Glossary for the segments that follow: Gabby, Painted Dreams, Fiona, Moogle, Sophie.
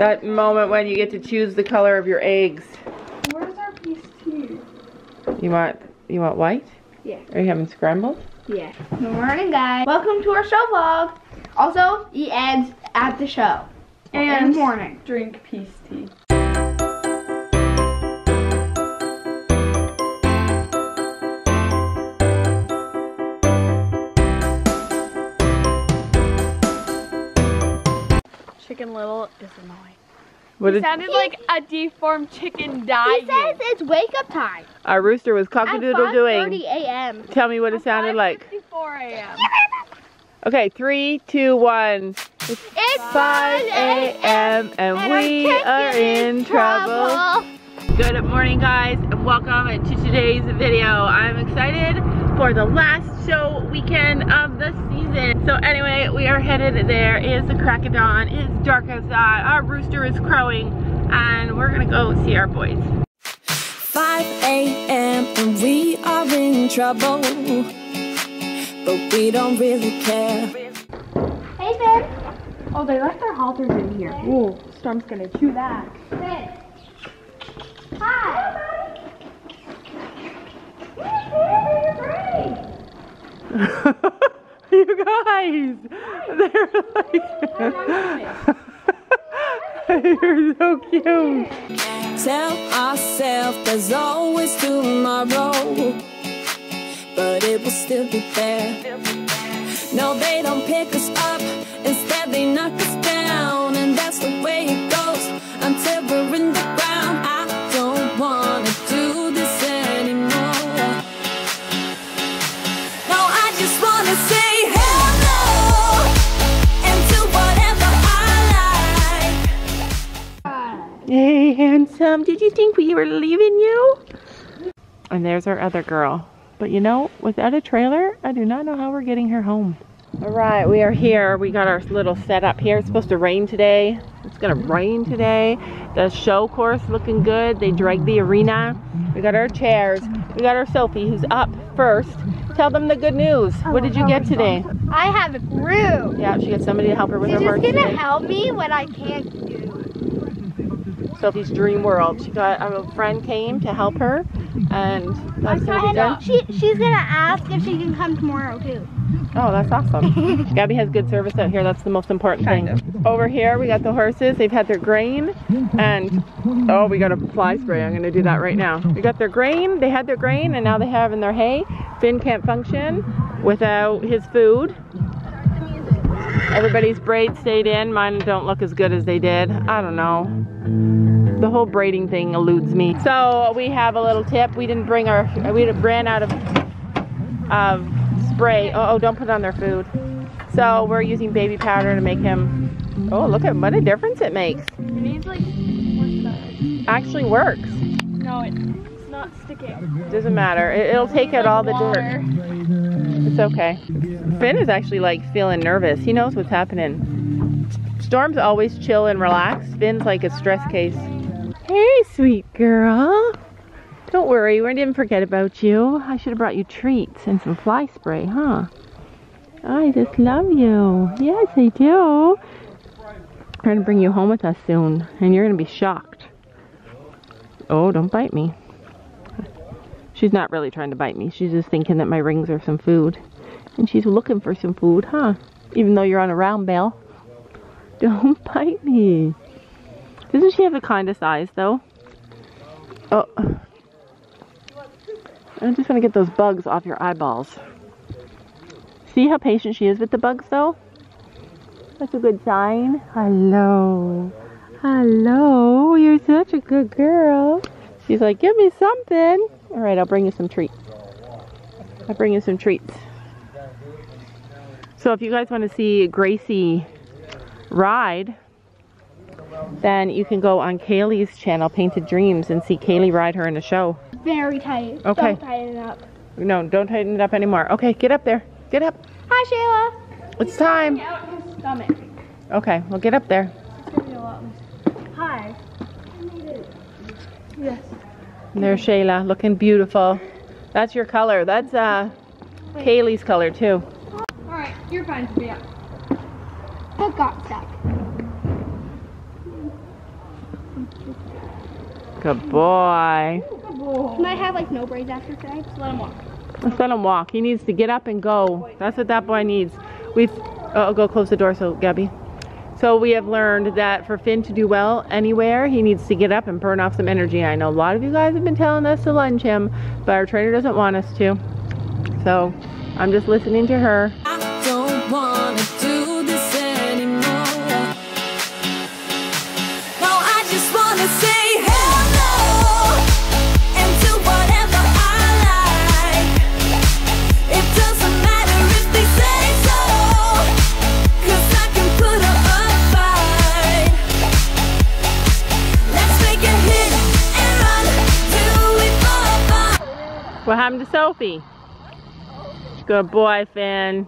That moment when you get to choose the color of your eggs. Where's our piece two? You want white? Yeah. Are you having scrambled? Yeah. Good morning, guys. Welcome to our show vlog. Also, eat eggs at the show. And morning. Drink peace tea. Chicken Little is annoying. It sounded like a deformed chicken dying. He says it's wake up time. Our rooster was cock-a-doodle doing. 5:30 a.m. Tell me what it sounded like. 5:54 a.m. Okay, 3, 2, 1. It's 5 a.m. and we are in trouble. Good morning, guys, and welcome to today's video. I'm excited for the last show weekend of the season. So anyway, we are headed there. It is the crack of dawn. It is dark outside. Our rooster is crowing, and we're gonna go see our boys. 5 a.m. and we are in trouble, but we don't really care. Hey, Ben. Oh, they left their halters in here. Ooh, Storm's gonna chew that. Ben. Hi. You guys, they're like, you're so cute. Tell ourselves there's always tomorrow, but it will still be there. No, they don't pick us up, instead they knock us down, and that's the way it goes until we're in the ground. I don't want to do this. Hey, handsome, did you think we were leaving you? And there's our other girl. But you know, without a trailer, I do not know how we're getting her home. All right, we are here. We got our little setup here. It's supposed to rain today. It's gonna rain today. The show course looking good. They dragged the arena. We got our chairs. We got our Sophie, who's up first. Tell them the good news. What did you get today? I have a brew. Yeah, she got somebody to help her with her march today. She's gonna help me when I can't do it. Sophie's dream world. She got a friend came to help her, and that's gonna be done. She's gonna ask if she can come tomorrow too. Oh, that's awesome. Gabby has good service out here. That's the most important thing. Over here we got the horses. They've had their grain, and oh, we got a fly spray. I'm gonna do that right now. We got their grain. They had their grain, and now they have in their hay. Finn can't function without his food. Everybody's braids stayed in. Mine don't look as good as they did. I don't know. The whole braiding thing eludes me. So we have a little tip. We didn't bring our, we ran out of spray. Oh, don't put on their food. So we're using baby powder to make him, oh, look at what a difference it makes. It needs like more actually works. No, it's not sticking. Doesn't matter. It'll take out all the dirt. It's okay. Finn is actually like feeling nervous. He knows what's happening. Storm's always chill and relaxed. Finn's like a stress case. Hey, sweet girl. Don't worry, we didn't forget about you. I should have brought you treats and some fly spray, huh? I just love you. Yes, I do. We're gonna bring you home with us soon, and you're gonna be shocked. Oh, don't bite me. She's not really trying to bite me. She's just thinking that my rings are some food. And she's looking for some food, huh? Even though you're on a round bale. Don't bite me. Doesn't she have the kindest eyes, though? Oh. I just want to get those bugs off your eyeballs. See how patient she is with the bugs, though? That's a good sign. Hello. Hello. You're such a good girl. She's like, give me something. All right, I'll bring you some treats. I'll bring you some treats. So if you guys want to see Gracie ride, then you can go on Kaylee's channel, Painted Dreams, and see Kaylee ride her in a show. Very tight. Okay. Don't tighten it up. No, don't tighten it up anymore. Okay, get up there. Get up. Hi, Shayla. It's time. Out his stomach. Okay, well, get up there. Hi. Yes. And there's Shayla, looking beautiful. That's your color. That's Kaylee's color too. All right, you're fine to be up. Got stuck. Good boy. Good boy. He might have like no braids after today, so let him walk. Let's let him walk. He needs to get up and go. That's what that boy needs. We've, I'll go close the door, so Gabby. So we have learned that for Finn to do well anywhere, he needs to get up and burn off some energy. I know a lot of you guys have been telling us to lunge him, but our trainer doesn't want us to. So I'm just listening to her. I don't want to do this anymore. No, I just want to say hello and do whatever I like. It doesn't matter if they say so, cause I can put up a fight. Let's make a hit and run, do it for a fight. What happened to Sophie? Good boy, Finn.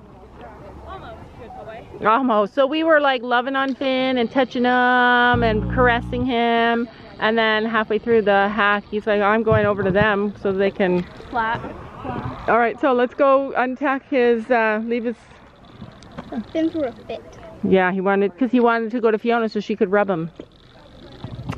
Almost, good boy. Almost. So we were like loving on Finn and touching him and caressing him. And then halfway through the hack, he's like, I'm going over to them so they can... Flat. All right, so let's go untack his, leave his... Finn threw a fit. Yeah, he wanted, because he wanted to go to Fiona so she could rub him.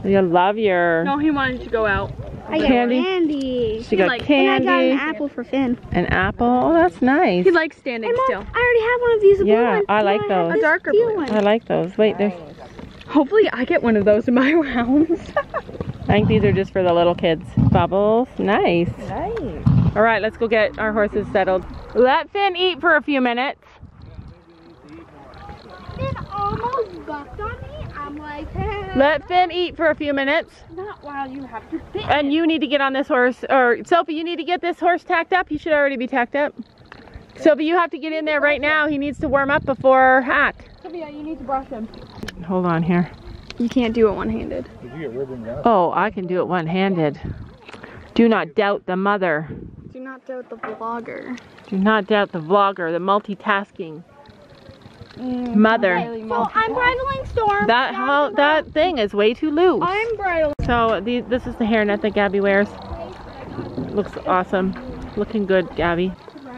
You love your... No, he wanted to go out. I got candy. She got candy. And I got an apple for Finn. An apple? Oh, that's nice. He likes standing still. I already have one of these blue ones. Yeah, I like those. A darker blue one. I like those. Wait, there's... Hopefully I get one of those in my rounds. I think these are just for the little kids. Bubbles. Nice. Nice. All right, let's go get our horses settled. Let Finn eat for a few minutes. Finn almost bucked on me. I'm like, hey. Let Finn eat for a few minutes. Not while you have to fit. And you need to get on this horse, or Sophie, you need to get this horse tacked up. He should already be tacked up. Okay. Sophie, you have to get in there right now. He needs to warm up before hack. Sophia, you need to brush him. Hold on here. You can't do it one-handed. Did you get ribbon out? Oh, I can do it one-handed. Do not doubt the mother. Do not doubt the vlogger. Do not doubt the vlogger, the multitasking. Mother. So I'm bridling Storm. That thing is way too loose. I'm bridling. So this is the hairnet that Gabby wears. Looks awesome. Looking good, Gabby.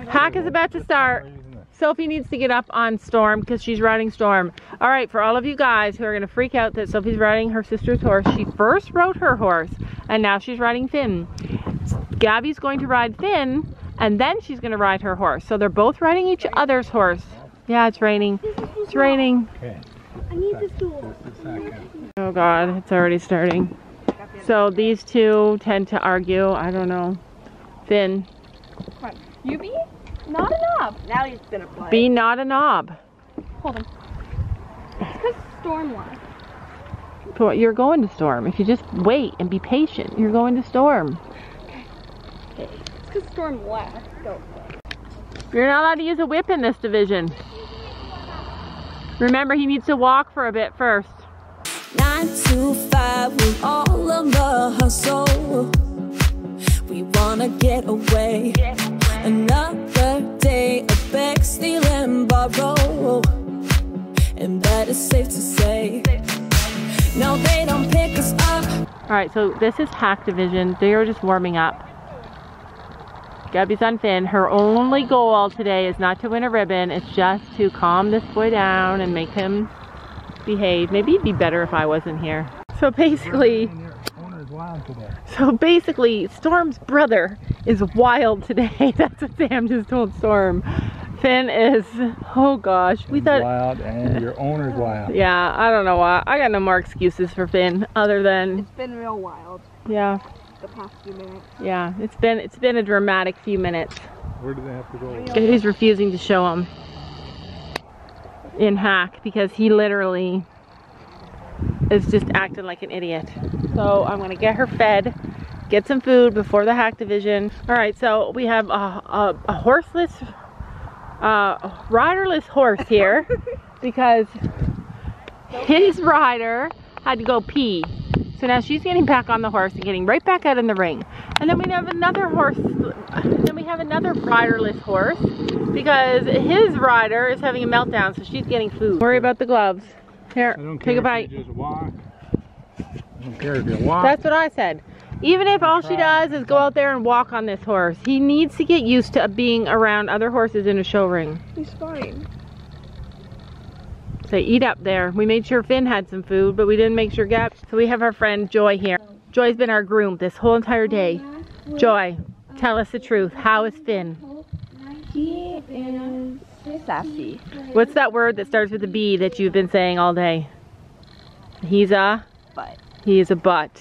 Hack is about to start. Sophie needs to get up on Storm because she's riding Storm. All right, for all of you guys who are going to freak out that Sophie's riding her sister's horse, she first rode her horse and now she's riding Finn. Gabby's going to ride Finn and then she's going to ride her horse. So they're both riding each other's horse. Yeah, it's raining. It's raining. Okay. I need the stool. Oh God, it's already starting. So these two tend to argue. I don't know. Finn. You be not a knob. Now he's gonna play. Be not a knob. Hold him. It's because Storm won. So you're going to Storm. If you just wait and be patient, you're going to Storm. Okay. It's because Storm left. Go. You're not allowed to use a whip in this division. Remember, he needs to walk for a bit first. 9 to 5 with all of the hustle. We wanna get away. Another day of beg, steal, and borrow. And that is safe to say. No, they don't pick us up. Alright, so this is hack division. They are just warming up. Gabby's on Finn. Her only goal today is not to win a ribbon. It's just to calm this boy down and make him behave. Maybe it'd be better if I wasn't here. So basically, Storm's brother is wild today. That's what Sam just told Storm. Finn is, oh gosh. We thought wild and your owner's wild. Yeah, I don't know why. I got no more excuses for Finn other than it's been real wild. Yeah. The past few minutes. Yeah, it's been a dramatic few minutes. Where do they have to go? He's refusing to show him in hack because he literally is just acting like an idiot. So I'm gonna get her fed, get some food before the hack division. All right, so we have a horseless, riderless horse here because his rider had to go pee. So now she's getting back on the horse and getting right back out in the ring. And then we have another horse, riderless horse because his rider is having a meltdown, so she's getting food. Worry about the gloves. Here, take a bite. Just walk. I don't care if you walk. That's what I said. Even if all she does is go out there and walk on this horse, he needs to get used to being around other horses in a show ring. He's fine. Say, eat up there. We made sure Finn had some food, but we didn't make sure Gap. So we have our friend Joy here. Joy's been our groom this whole entire day. Joy, tell us the truth. How is Finn? He is sassy. What's that word that starts with a B that you've been saying all day? He's a? Butt. He is a butt.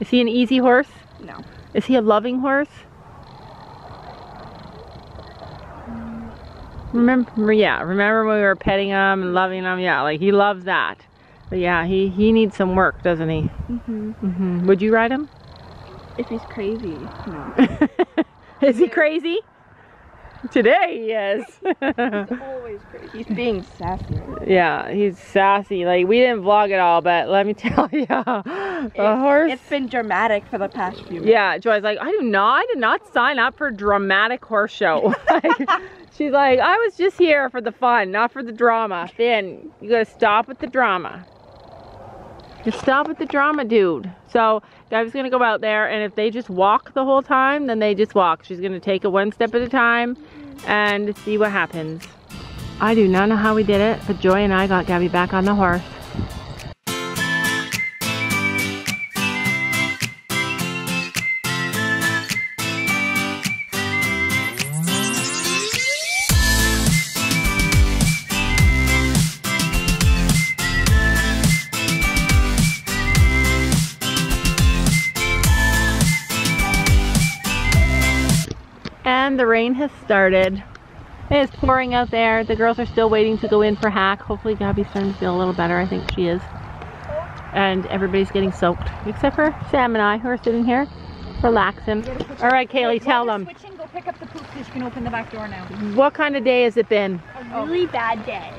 Is he an easy horse? No. Is he a loving horse? Remember when we were petting him and loving him? Yeah, like he loves that. But yeah, he needs some work, doesn't he? Mm-hmm. Would you ride him? If he's crazy, no. Is he crazy? Today he is. He's always crazy. He's being sassy. Yeah, he's sassy. Like, we didn't vlog at all, but let me tell you, the horse... It's been dramatic for the past few minutes. Yeah, Joy's like, I did not sign up for a dramatic horse show. Like, she's like, I was just here for the fun, not for the drama. Finn, you gotta stop with the drama. Just stop with the drama, dude. So, Dive's gonna go out there, and if they just walk the whole time, then they just walk. She's gonna take it one step at a time and see what happens. I do not know how we did it, but Joy and I got Gabby back on the horse. And the rain has started. It is pouring out there. The girls are still waiting to go in for hack. Hopefully Gabby's starting to feel a little better. I think she is. And everybody's getting soaked, except for Sam and I, who are sitting here relaxing. All right, Kaylee, tell them. Switch in, go pick up the poop because you can open the back door now. What kind of day has it been? A really bad day.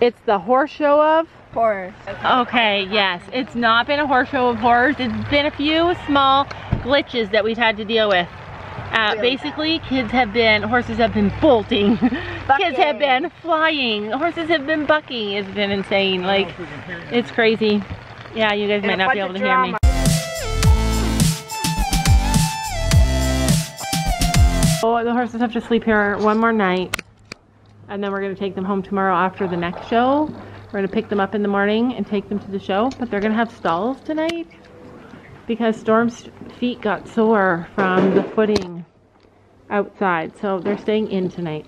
It's the horse show of? Horrors. Okay, yes. It's not been a horse show of horrors. It's been a few small glitches that we've had to deal with. Basically, horses have been bolting, kids have been flying, horses have been bucking. It's been insane, like, it's crazy. Yeah, you guys might not be able to hear me. Oh, the horses have to sleep here one more night, and then we're going to take them home tomorrow after the next show. We're going to pick them up in the morning and take them to the show, but they're going to have stalls tonight. Because Storm's feet got sore from the footing outside, so they're staying in tonight.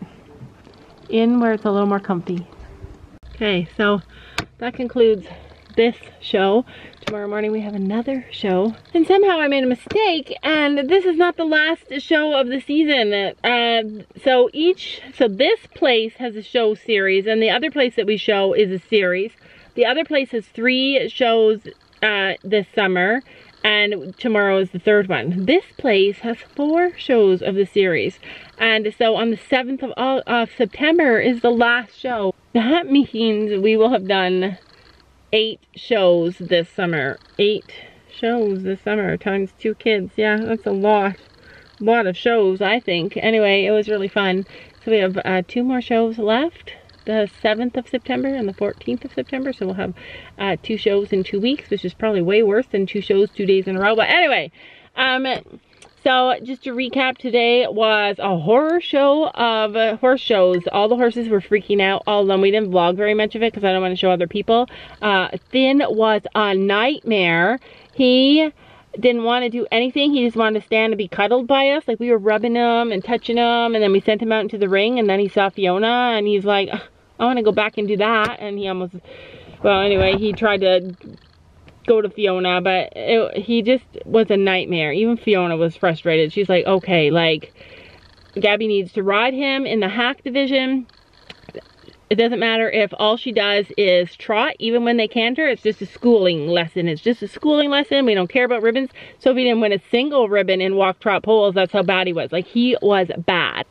In where it's a little more comfy. Okay, so that concludes this show. Tomorrow morning we have another show. And somehow I made a mistake, and this is not the last show of the season. So this place has a show series, and the other place that we show is a series. The other place has 3 shows this summer. And tomorrow is the 3rd one. This place has 4 shows of the series. And so on the 7th of September is the last show. That means we will have done 8 shows this summer. 8 shows this summer times 2 kids. Yeah, that's a lot of shows, I think. Anyway, it was really fun. So we have 2 more shows left. The 7th of September and the 14th of September. So we'll have 2 shows in 2 weeks, which is probably way worse than 2 shows 2 days in a row. But anyway, so just to recap, today was a horror show of horse shows. All the horses were freaking out. All of them. We didn't vlog very much of it because I don't want to show other people. Finn was a nightmare. He didn't want to do anything. He just wanted to stand and be cuddled by us. Like, we were rubbing him and touching him, and then we sent him out into the ring, and then he saw Fiona, and he's like, I want to go back and do that, and he almost, well, anyway, he tried to go to Fiona, but he just was a nightmare. Even Fiona was frustrated. She's like, okay, like, Gabby needs to ride him in the hack division. It doesn't matter if all she does is trot, even when they canter. It's just a schooling lesson. It's just a schooling lesson. We don't care about ribbons. So if he didn't win a single ribbon in walk, trot, poles, that's how bad he was. Like, he was bad.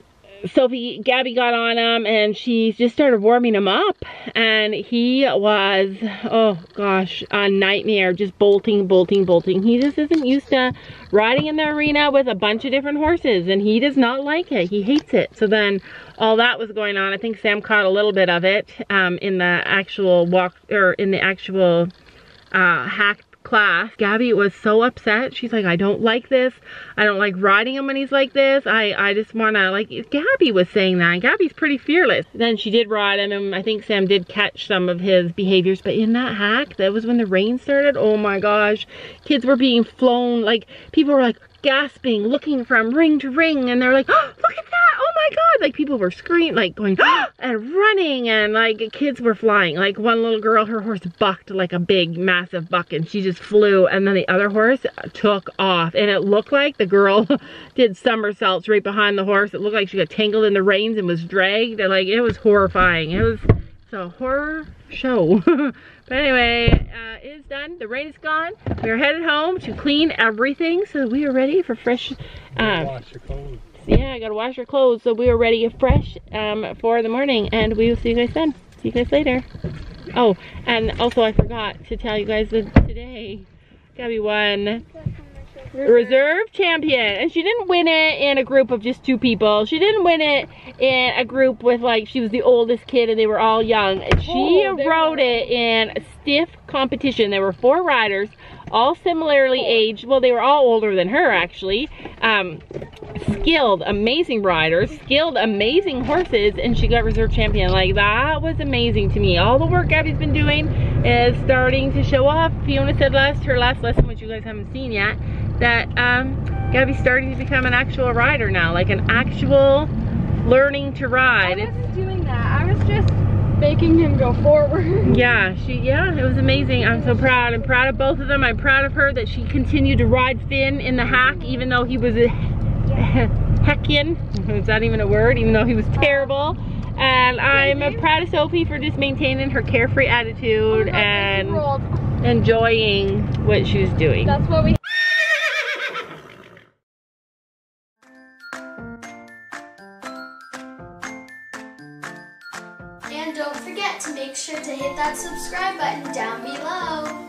Sophie, Gabby got on him, and she just started warming him up, and he was, oh gosh, a nightmare, just bolting. He just isn't used to riding in the arena with a bunch of different horses, and he does not like it. He hates it. So then all that was going on. I think Sam caught a little bit of it in the actual hack class, Gabby was so upset. She's like, I don't like this. I don't like riding him when he's like this. I just wanna, like, Gabby was saying that, and Gabby's pretty fearless. Then she did ride him, and I think Sam did catch some of his behaviors, but in that hack, that was when the rain started. Oh my gosh, kids were being flown, like, people were like gasping, looking from ring to ring, and they're like, oh, look at that, oh my god, like people were screaming, like going, oh, and running, and like kids were flying. Like one little girl, her horse bucked like a big massive buck, and she just flew, and then the other horse took off, and it looked like the girl did somersaults right behind the horse. It looked like she got tangled in the reins and was dragged, and like it was horrifying. It was a horror show. But anyway, it is done. The rain is gone. We are headed home to clean everything, so we are ready for fresh. Wash your clothes. Yeah, I gotta wash your clothes, so we are ready fresh for the morning, and we will see you guys then. See you guys later. Oh, and also I forgot to tell you guys that today Gabby won Reserve Champion, and she didn't win it in a group of just two people. She didn't win it in a group with, like, she was the oldest kid and they were all young. She rode it in a stiff competition. There were 4 riders, all similarly aged. Well, they were all older than her, actually. Skilled, amazing riders, skilled, amazing horses, and she got Reserve Champion. Like, that was amazing to me. All the work Gabby's been doing is starting to show off. Fiona said her last lesson, which you guys haven't seen yet, that Gabby's starting to become an actual rider now, like an actual learning to ride. I wasn't doing that. I was just making him go forward. Yeah, it was amazing. I'm so proud. I'm proud of both of them. I'm proud of her that she continued to ride Finn in the hack, even though he was a heckin'. Is that even a word? Even though he was terrible. And I'm proud of Sophie for just maintaining her carefree attitude and enjoying what she was doing. That's what we. Don't forget to make sure to hit that subscribe button down below.